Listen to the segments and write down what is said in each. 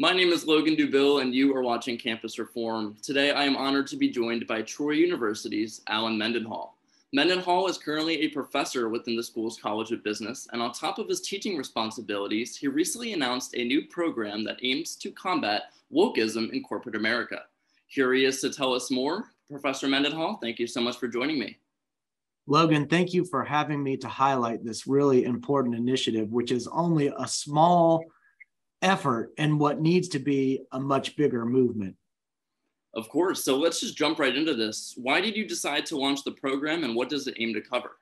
My name is Logan Dubil, and you are watching Campus Reform. Today, I am honored to be joined by Troy University's Allen Mendenhall. Mendenhall is currently a professor within the school's College of Business, and on top of his teaching responsibilities, he recently announced a new program that aims to combat wokeism in corporate America. Curious to tell us more, Professor Mendenhall, thank you so much for joining me. Logan, thank you for having me to highlight this really important initiative, which is only a small effort in what needs to be a much bigger movement. Of course. So let's just jump right into this. Why did you decide to launch the program, and what does it aim to cover?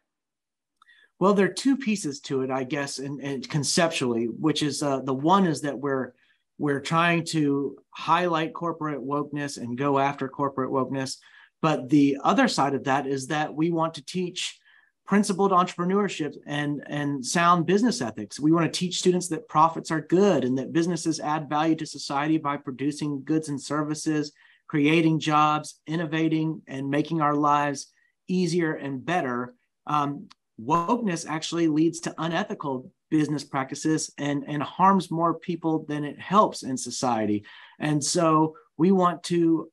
Well, there are two pieces to it, I guess, and conceptually, which is the one is that we're trying to highlight corporate wokeness and go after corporate wokeness. But the other side of that is that we want to teach principled entrepreneurship and sound business ethics. We want to teach students that profits are good and that businesses add value to society by producing goods and services, creating jobs, innovating, and making our lives easier and better. Wokeness actually leads to unethical business practices and harms more people than it helps in society. And so we want to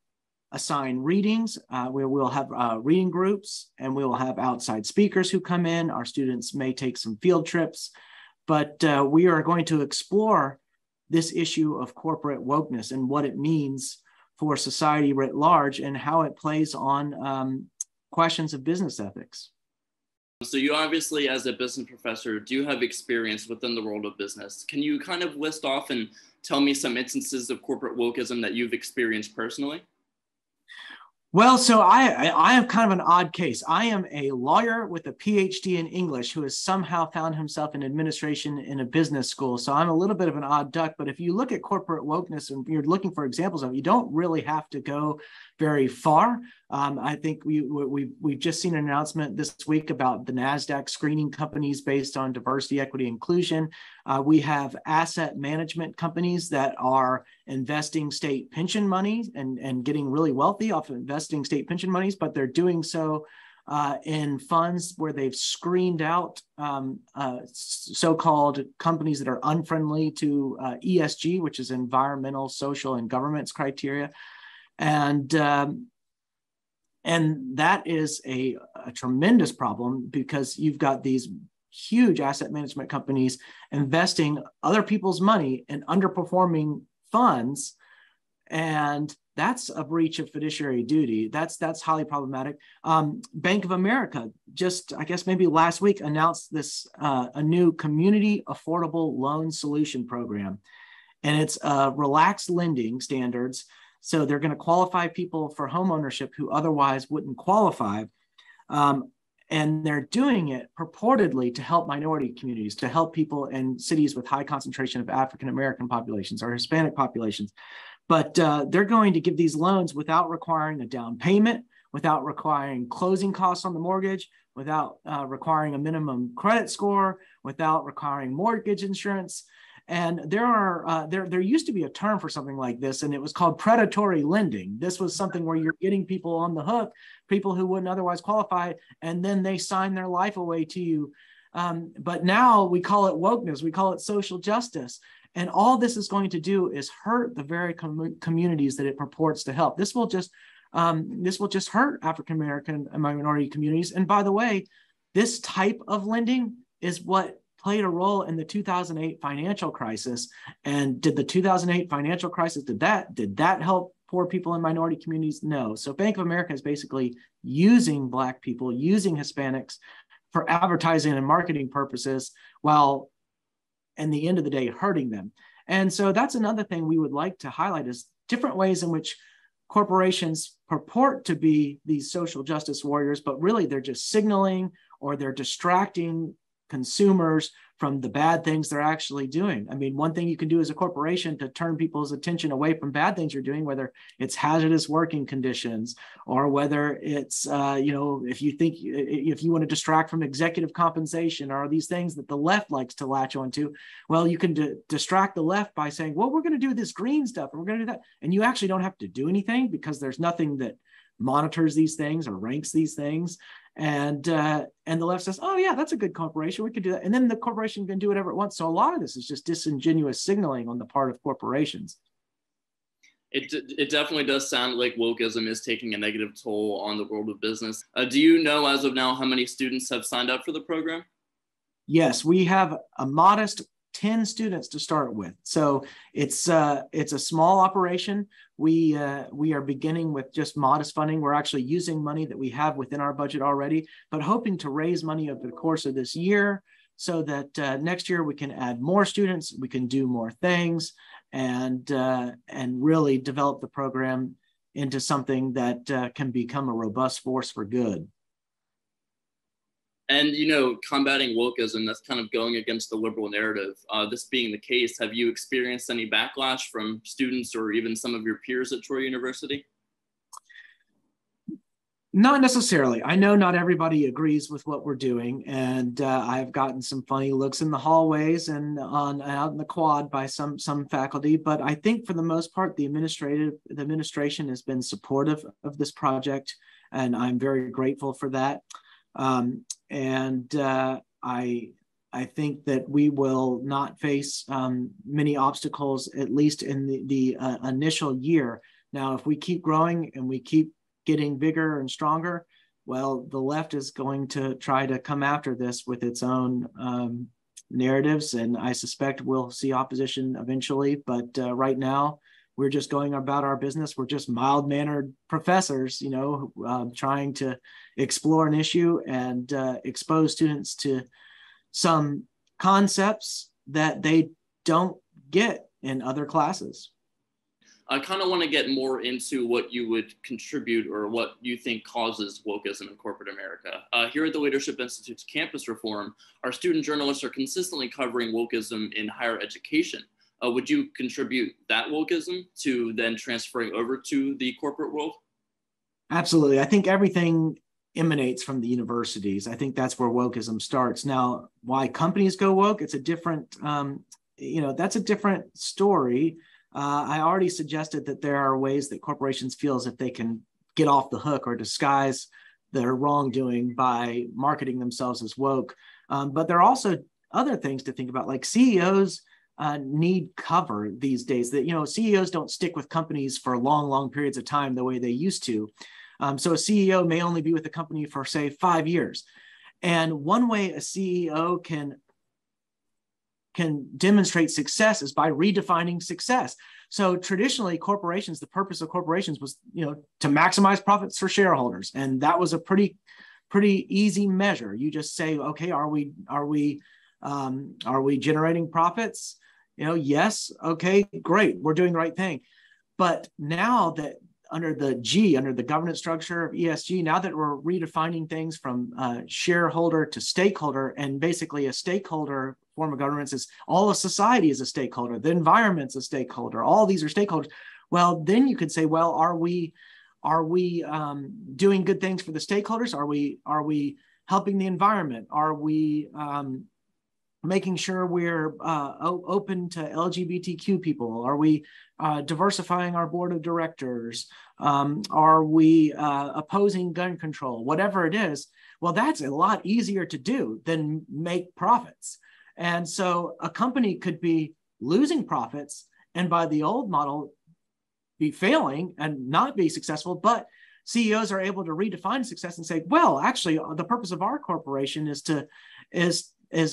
assign readings, where we'll have reading groups, and we'll have outside speakers who come in. Our students may take some field trips, but we are going to explore this issue of corporate wokeness and what it means for society writ large and how it plays on questions of business ethics. So you obviously, as a business professor, do have experience within the world of business. Can you kind of list off and tell me some instances of corporate wokeism that you've experienced personally? Well, so I have kind of an odd case. I am a lawyer with a PhD in English who has somehow found himself in administration in a business school. So I'm a little bit of an odd duck, but if you look at corporate wokeness and you're looking for examples of it, you don't really have to go very far. I think we've just seen an announcement this week about the NASDAQ screening companies based on diversity, equity, inclusion. We have asset management companies that are investing state pension money and getting really wealthy off of investing state pension monies, but they're doing so in funds where they've screened out so-called companies that are unfriendly to ESG, which is environmental, social, and governance criteria. And that is a tremendous problem, because you've got these huge asset management companies investing other people's money in underperforming funds, and that's a breach of fiduciary duty. That's highly problematic. Bank of America just, I guess maybe last week, announced this a new community affordable loan solution program, and it's relaxed lending standards. So they're going to qualify people for homeownership who otherwise wouldn't qualify. And they're doing it purportedly to help minority communities, to help people in cities with high concentration of African-American populations or Hispanic populations. But they're going to give these loans without requiring a down payment, without requiring closing costs on the mortgage, without requiring a minimum credit score, without requiring mortgage insurance. And there used to be a term for something like this, and it was called predatory lending. This was something where you're getting people on the hook, people who wouldn't otherwise qualify, and then they sign their life away to you. But now we call it wokeness, we call it social justice. And all this is going to do is hurt the very communities that it purports to help. This will just hurt African-American and minority communities. And by the way, this type of lending is what played a role in the 2008 financial crisis. And did the 2008 financial crisis, did that help poor people in minority communities? No. So Bank of America is basically using Black people, using Hispanics for advertising and marketing purposes, while in the end of the day, hurting them. And so that's another thing we would like to highlight, is different ways in which corporations purport to be these social justice warriors, but really they're just signaling, or they're distracting consumers from the bad things they're actually doing. I mean, one thing you can do as a corporation to turn people's attention away from bad things you're doing, whether it's hazardous working conditions, or whether it's, if you want to distract from executive compensation, or these things that the left likes to latch onto, well, you can distract the left by saying, well, we're going to do this green stuff, and we're going to do that. And you actually don't have to do anything, because there's nothing that monitors these things or ranks these things. And the left says, oh yeah, that's a good corporation, we could do that. And then the corporation can do whatever it wants. So a lot of this is just disingenuous signaling on the part of corporations. It definitely does sound like wokeism is taking a negative toll on the world of business. Do you know as of now how many students have signed up for the program? Yes, we have a modest 10 students to start with. So it's a small operation. We are beginning with just modest funding. We're actually using money that we have within our budget already, but hoping to raise money over the course of this year so that next year we can add more students, we can do more things, and really develop the program into something that can become a robust force for good. And, you know, combating wokeism, that's kind of going against the liberal narrative. This being the case, have you experienced any backlash from students or even some of your peers at Troy University? Not necessarily. I know not everybody agrees with what we're doing, and I've gotten some funny looks in the hallways and out in the quad by some faculty, but I think for the most part, the administration has been supportive of this project, and I'm very grateful for that. I think that we will not face many obstacles, at least in the initial year. Now, if we keep growing and we keep getting bigger and stronger, well, the left is going to try to come after this with its own narratives, and I suspect we'll see opposition eventually, but right now we're just going about our business. We're just mild-mannered professors, you know, trying to explore an issue and expose students to some concepts that they don't get in other classes. I kind of want to get more into what you would contribute or what you think causes wokeism in corporate America. Here at the Leadership Institute's Campus Reform, our student journalists are consistently covering wokeism in higher education. Would you contribute that wokeism to then transferring over to the corporate world? Absolutely. I think everything emanates from the universities. I think that's where wokeism starts. Now, why companies go woke, it's a different, that's a different story. I already suggested that there are ways that corporations feel as if they can get off the hook or disguise their wrongdoing by marketing themselves as woke. But there are also other things to think about, like CEOs need cover these days. That, you know, CEOs don't stick with companies for long periods of time the way they used to. So a CEO may only be with the company for, say, 5 years. And one way a CEO can demonstrate success is by redefining success. So traditionally, corporations, the purpose of corporations was, you know, to maximize profits for shareholders. And that was a pretty easy measure. You just say, okay, are we generating profits? You know, yes, okay, great, we're doing the right thing. But now that under the governance structure of ESG, now that we're redefining things from shareholder to stakeholder, and basically a stakeholder form of governance is all of society is a stakeholder, the environment's a stakeholder, all these are stakeholders. Well, then you could say, well, are we doing good things for the stakeholders? Are we helping the environment? Are we making sure we're open to LGBTQ people? Are we diversifying our board of directors? Are we opposing gun control? Whatever it is, well, that's a lot easier to do than make profits. And so a company could be losing profits and by the old model be failing and not be successful, but CEOs are able to redefine success and say, well, actually, the purpose of our corporation is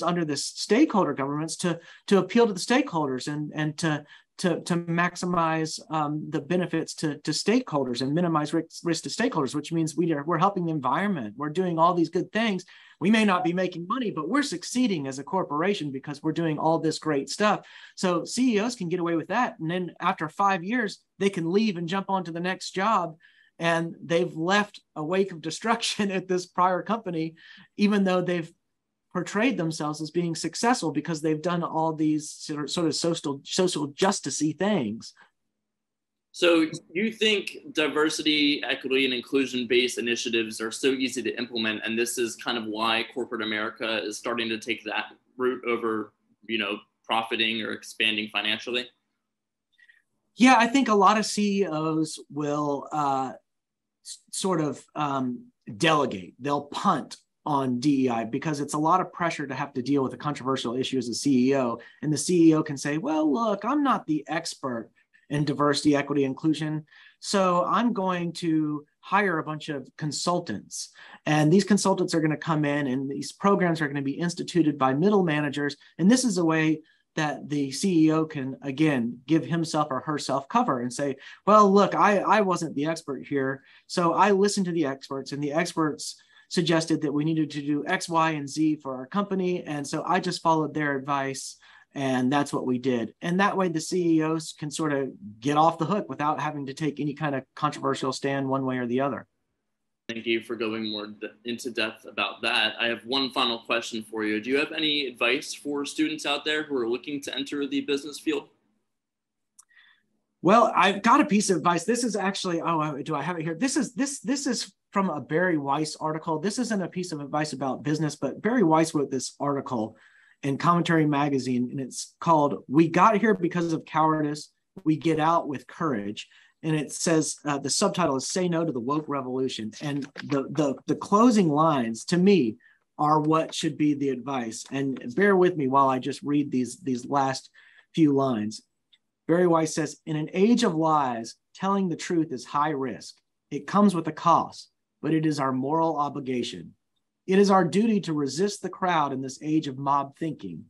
under this stakeholder governance to appeal to the stakeholders and to maximize the benefits to stakeholders and minimize risk to stakeholders, which means we're helping the environment. We're doing all these good things. We may not be making money, but we're succeeding as a corporation because we're doing all this great stuff. So CEOs can get away with that. And then after 5 years, they can leave and jump onto the next job. And they've left a wake of destruction at this prior company, even though they've portrayed themselves as being successful because they've done all these sort of social justice-y things. So you think diversity, equity, and inclusion-based initiatives are so easy to implement, and this is kind of why corporate America is starting to take that route over, you know, profiting or expanding financially? Yeah, I think a lot of CEOs will delegate. They'll punt on DEI because it's a lot of pressure to have to deal with a controversial issue as a CEO. And the CEO can say, well, look, I'm not the expert in diversity, equity, inclusion. So I'm going to hire a bunch of consultants. And these consultants are going to come in, and these programs are going to be instituted by middle managers. And this is a way that the CEO can, again, give himself or herself cover and say, well, look, I wasn't the expert here. So I listened to the experts, and the experts suggested that we needed to do X, Y, and Z for our company. And so I just followed their advice, and that's what we did. And that way the CEOs can sort of get off the hook without having to take any kind of controversial stand one way or the other. Thank you for going more into depth about that. I have one final question for you. Do you have any advice for students out there who are looking to enter the business field? Well, I've got a piece of advice. This is actually, oh, do I have it here? This is from a Bari Weiss article. This isn't a piece of advice about business, but Bari Weiss wrote this article in Commentary Magazine, and it's called, "We Got Here Because of Cowardice, We Get Out with Courage." And it says, the subtitle is "Say No to the Woke Revolution." And the closing lines, to me, are what should be the advice. And bear with me while I just read these last few lines. Bari Weiss says, "In an age of lies, telling the truth is high risk. It comes with a cost, but it is our moral obligation. It is our duty to resist the crowd in this age of mob thinking.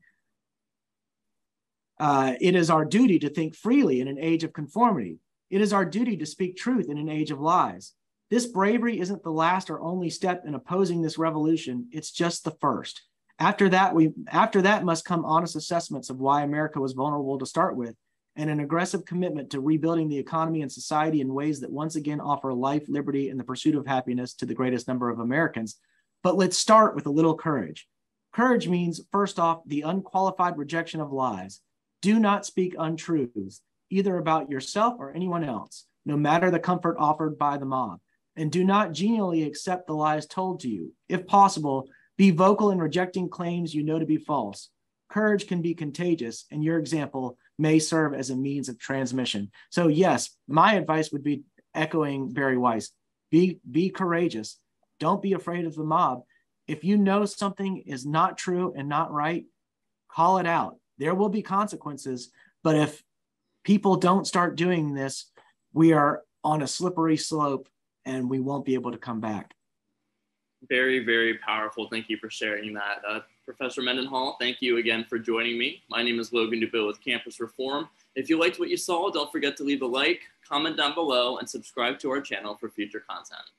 It is our duty to think freely in an age of conformity. It is our duty to speak truth in an age of lies. This bravery isn't the last or only step in opposing this revolution. It's just the first. After that must come honest assessments of why America was vulnerable to start with, and an aggressive commitment to rebuilding the economy and society in ways that once again offer life, liberty, and the pursuit of happiness to the greatest number of Americans. But let's start with a little courage. Courage means, first off, the unqualified rejection of lies. Do not speak untruths, either about yourself or anyone else, no matter the comfort offered by the mob. And do not genially accept the lies told to you. If possible, be vocal in rejecting claims you know to be false. Courage can be contagious, and your example may serve as a means of transmission." So yes, my advice would be echoing Bari Weiss. Be courageous. Don't be afraid of the mob. If you know something is not true and not right, call it out. There will be consequences, but if people don't start doing this, we are on a slippery slope and we won't be able to come back. Very, very powerful. Thank you for sharing that. Professor Mendenhall, thank you again for joining me. My name is Logan Dubil with Campus Reform. If you liked what you saw, don't forget to leave a like, comment down below, and subscribe to our channel for future content.